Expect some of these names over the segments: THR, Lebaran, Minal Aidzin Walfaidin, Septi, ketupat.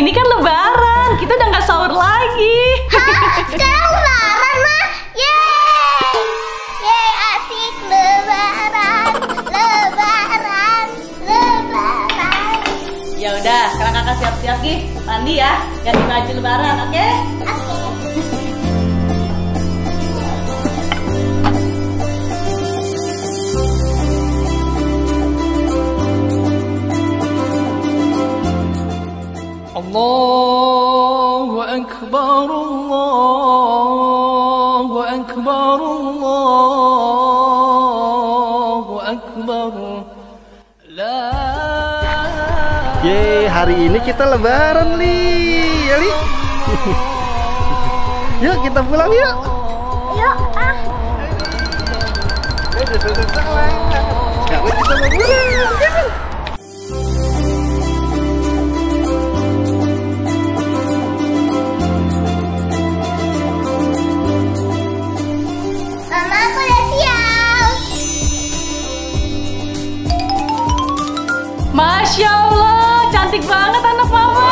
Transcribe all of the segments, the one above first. hari ini kan Lebaran, kita udah nggak sahur lagi. Hah? Sekarang Lebaran mah? Yeay! Yeay, asik Lebaran, Lebaran, Lebaran. Ya udah, sekarang kakak siap-siap nih, mandi ya, ganti baju Lebaran, oke? Okay? Oke. Allahu Akbar, Allahu Akbar, Allahu Akbar. Yeay, hari ini kita Lebaran, Li. Ya, Li. Yuk kita pulang yuk. Yuk ah. Sekarang kita mau pulang. Masya Allah, cantik banget anak mama.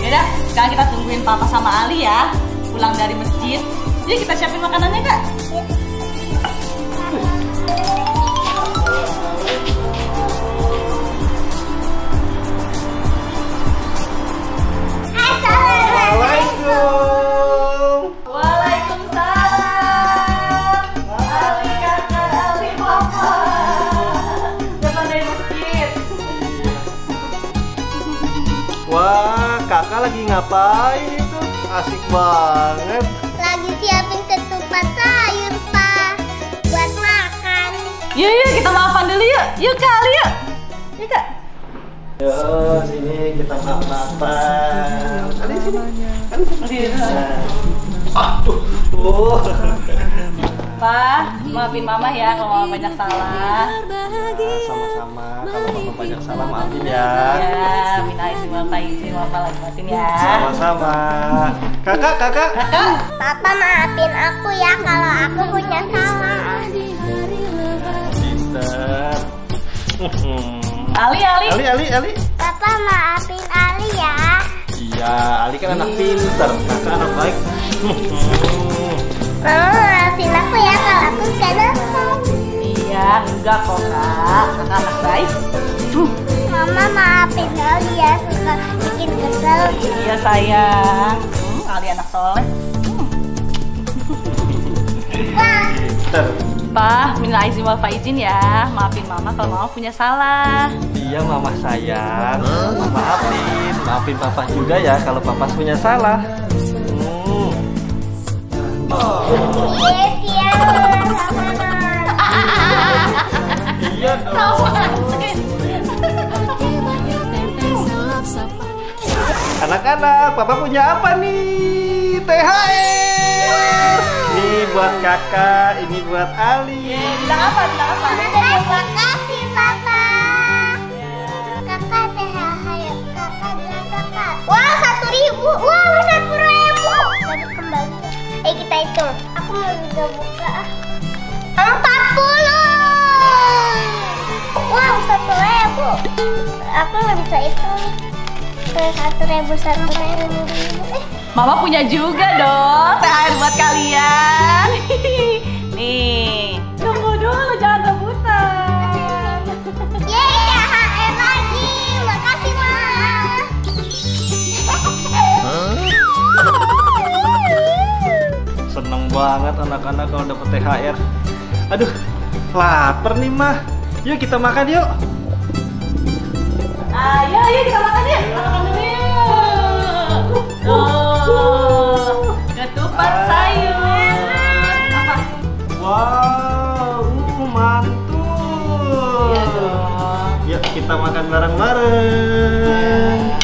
Yaudah, sekarang kita tungguin papa sama Ali ya, pulang dari masjid. Yuk kita siapin makanannya kak. Kakak lagi ngapain itu? Asik banget. Lagi siapin ketupat sayur, Pak, buat makan. Yuk, yuk kita makan dulu yuk. Yuk kali yuk. Yuk kak. Yo, sini kita makan. Kali sini. Kali sini. Aduh, tuh. Pak, maafin mama ya kalau mama banyak salah. Sama-sama, kalau mama banyak salah maafin ya. Ya, Minal Aidzin Walfaidin, maafin ya. Sama-sama. Kakak, kakak. Papa maafin aku ya kalau aku punya salah. Sister. Ali, Ali. Ali, Ali, Ali. Papa maafin Ali ya. Iya, Ali kan anak pinter, kakak anak baik. Mama maafin aku ya kalau aku kadang iya, enggak kok kak, kakak anak baik. Mama maafin Ali ya, suka bikin kesel. Iya sayang, Ali anak soleh. Pa, Minal Aidzin Walfaidin ya, maafin mama kalau mama punya salah. Iya mama sayang, mama maafin. Maafin papa juga ya kalau papa punya salah. Iya anak-anak, papa punya apa nih? THR. Ini buat kakak, ini buat Ali. Bilang apa? Bilang apa? Terima kasih papa. Kakak THR, kakak bilang kakak. Wah 1.000, wah 1.000. Baru kembali. Eh kita hitung. Aku mau juga buka. 40. Wow 1.000. Aku nggak bisa hitung. 1.000. Mama punya juga dong. THR buat kalian. Nih. Tunggu dulu, jangan rebutan. Yeay, THR lagi. Makasih mama. Seneng banget anak-anak kalau dapet THR. Aduh, lapar nih mah. Yuk kita makan yuk. Ayo, yuk kita makan yuk. Kita makan dulu yuk. Oh, ketupat sayur. Apa? Wow, mantul. Iya dong. Yuk kita makan bareng-bareng.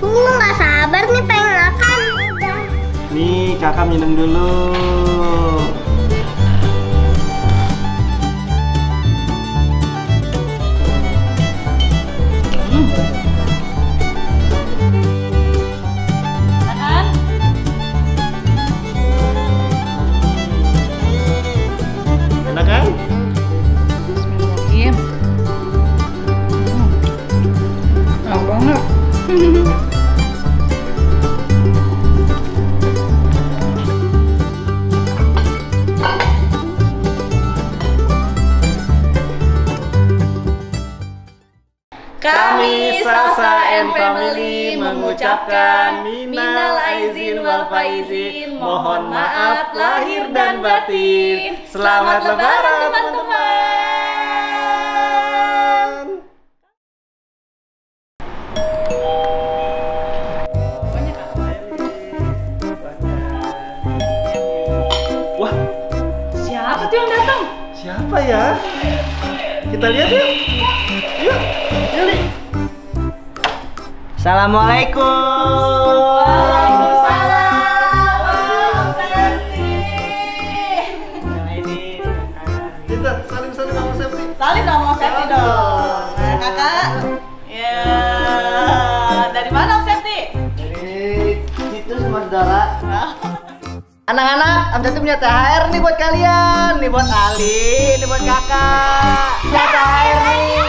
Nggak sabar nih pengen makan. Nih kakak minum dulu. Enak kan? Bismillahirrahmanirrahim. maka minal aizin wal faizin, mohon maaf lahir dan batin. Selamat Lebaran teman-teman. Wah, siapa tuh yang datang? Siapa ya? Kita lihat yuk. Yuk, yuk. Assalamualaikum. Waalaikumsalam. Waalaikumsalam. Kita salim sama Septi. Salim sama Septi dong. Nah, kakak. Ya. Dari mana Septi? Dari situ sama saudara. Anak-anak, Amda tuh punya THR nih buat kalian. Nih buat Ali, nih buat kakak. Punya THR nih.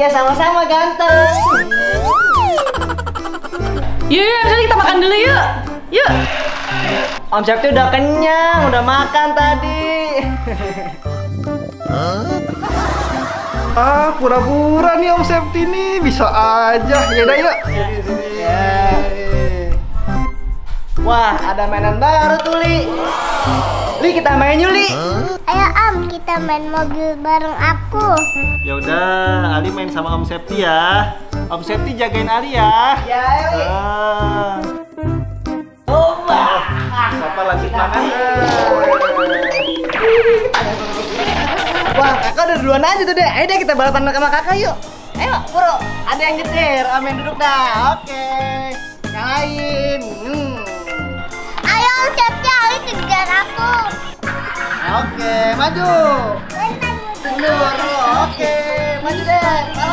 Ya sama-sama ganteng. Yuk, mari kita makan dulu yuk. Yuk. Om Septi udah kenyang, udah makan tadi. Pura-pura nih Om Septi nih, bisa aja. Yaudah yuk. Ya. Wah, ada mainan baru tuh Li. Li, kita main yuk Li. Ayo Om, kita main mobil bareng aku. Ya udah, Ali main sama Om Septi ya. Om Septi jagain Ali ya. Ya, ayo Li. Oh, Bapak lanjut makan. Wah, kakak udah duluan aja tuh deh. Ayo deh kita balapan sama kakak yuk. Ayo, bro. Ada yang nyetir, Om yang duduk dah. Oke. Yang lain. Ayo Om Septi, Ali kejar aku. Oke, maju. Mundur, oke, maju deh.